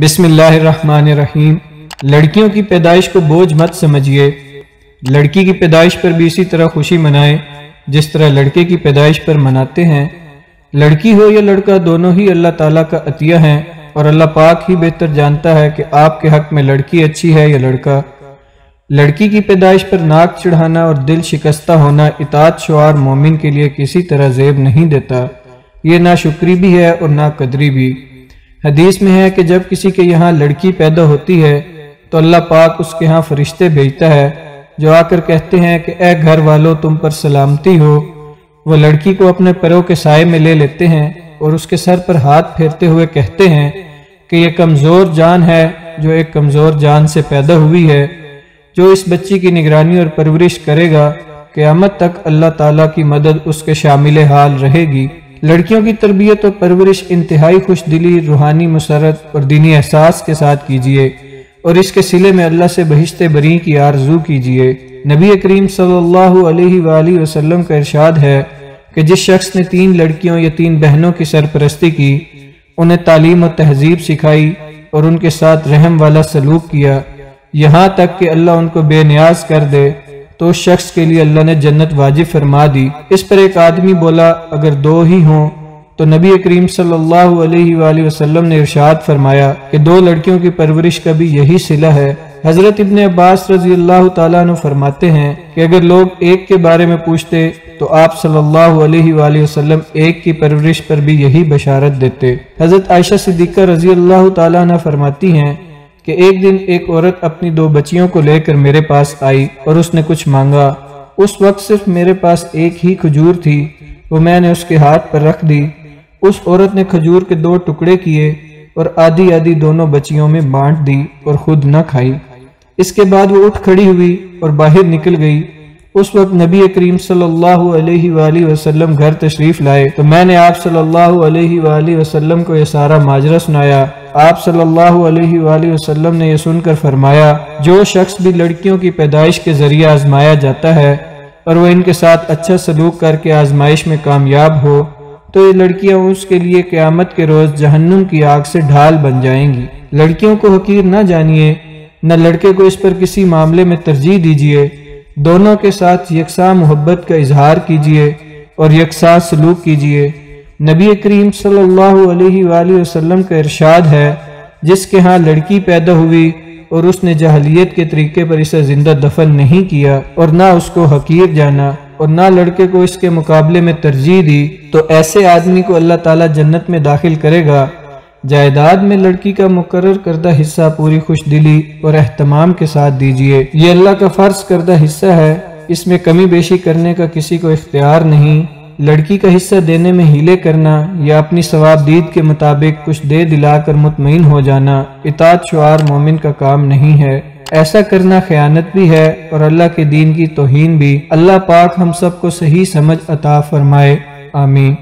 बिस्मिल्लाहिर्रहमानिर्रहीम। लड़कियों की पैदाइश को बोझ मत समझिए, लड़की की पैदाइश पर भी इसी तरह खुशी मनाएं जिस तरह लड़के की पैदाइश पर मनाते हैं। लड़की हो या लड़का, दोनों ही अल्लाह ताला का अतिया हैं और अल्लाह पाक ही बेहतर जानता है कि आपके हक में लड़की अच्छी है या लड़का। लड़की की पैदाइश पर नाक चढ़ाना और दिल शिकस्ता होना इताअत शुआर मोमिन के लिए किसी तरह ज़ेब नहीं देता। ये ना शुक्री भी है और ना कदरी भी। हदीस में है कि जब किसी के यहाँ लड़की पैदा होती है तो अल्लाह पाक उसके यहाँ फरिश्ते भेजता है जो आकर कहते हैं कि ए घर वालों, तुम पर सलामती हो। वह लड़की को अपने पैरों के साय में ले लेते हैं और उसके सर पर हाथ फेरते हुए कहते हैं कि यह कमज़ोर जान है जो एक कमज़ोर जान से पैदा हुई है। जो इस बच्ची की निगरानी और परवरिश करेगा, क़यामत तक अल्लाह ताला की मदद उसके शामिल हाल रहेगी। लड़कियों की तरबियत और परवरिश इंतहाई खुश दिली, रूहानी मसरत और दीनी एहसास के साथ कीजिए और इसके सिले में अल्लाह से बहिश्ते बरी की आरजू कीजिए। नबी करीम सल्लल्लाहु अलैहि वसल्लम का इरशाद है कि जिस शख्स ने 3 लड़कियों या 3 बहनों की सरपरस्ती की, उन्हें तालीम और तहजीब सिखाई और उनके साथ रहम वाला सलूक किया, यहाँ तक कि अल्लाह उनको बेनियाज कर दे, तो उस शख्स के लिए अल्लाह ने जन्नत वाजिब फरमा दी। इस पर एक आदमी बोला, अगर 2 ही हों? तो नबी करीम सल्लल्लाहु अलैहि वसल्लम ने इरशाद फरमाया कि 2 लड़कियों की परवरिश का भी यही सिला है। हजरत इब्ने अब्बास रजी अल्लाह तआला अन्हु फरमाते हैं कि अगर लोग एक के बारे में पूछते तो आप सल्लल्लाहु अलैहि वसल्लम एक की परवरिश पर भी यही बशारत देते। हजरत आयशा सिद्दीका रजी अल्लाह तआला अन्हा फरमाती हैं कि एक दिन एक औरत अपनी 2 बच्चियों को लेकर मेरे पास आई और उसने कुछ मांगा। उस वक्त सिर्फ मेरे पास एक ही खजूर थी, वो मैंने उसके हाथ पर रख दी। उस औरत ने खजूर के 2 टुकड़े किए और आधी आधी दोनों बच्चियों में बांट दी और खुद न खाई। इसके बाद वो उठ खड़ी हुई और बाहर निकल गई। उस वक्त नबी करीम सल्लल्लाहु अलैहि वसल्लम घर तशरीफ लाए तो मैंने आप सल्लल्लाहु अलैहि वसल्लम को यह सारा माजरा सुनाया। आप सल्लल्लाहु अलैहि वसल्लम ने यह सुनकर फरमाया, जो शख्स भी लड़कियों की पैदाइश के जरिए आजमाया जाता है और वह इनके साथ अच्छा सलूक करके आजमाइश में कामयाब हो, तो ये लड़कियां उसके लिए क़यामत के रोज जहन्नुम की आग से ढाल बन जाएंगी। लड़कियों को हकीर न जानिए, न लड़के को इस पर किसी मामले में तरजीह दीजिए। दोनों के साथ यकसा मोहब्बत का इजहार कीजिए और यकसा सलूक कीजिए। नबी करीम सल्लल्लाहु अलैहि वसल्लम का इरशाद है, जिसके यहाँ लड़की पैदा हुई और उसने जहलियत के तरीके पर इसे जिंदा दफन नहीं किया और ना उसको हकीर जाना और ना लड़के को इसके मुकाबले में तरजीह दी, तो ऐसे आदमी को अल्लाह ताला जन्नत में दाखिल करेगा। जायदाद में लड़की का मुकर्रर करदा हिस्सा पूरी खुश दिली और एहतमाम के साथ दीजिए। ये अल्लाह का फर्ज करदा हिस्सा है, इसमें कमी बेशी करने का किसी को इख्तियार नहीं। लड़की का हिस्सा देने में हीले करना या अपनी सवाबदीद के मुताबिक कुछ दे दिलाकर मुतमईन हो जाना इताअत शुआर मोमिन का काम नहीं है। ऐसा करना खयानत भी है और अल्लाह के दीन की तौहीन भी। अल्लाह पाक हम सबको सही समझ अता फरमाए। आमीन।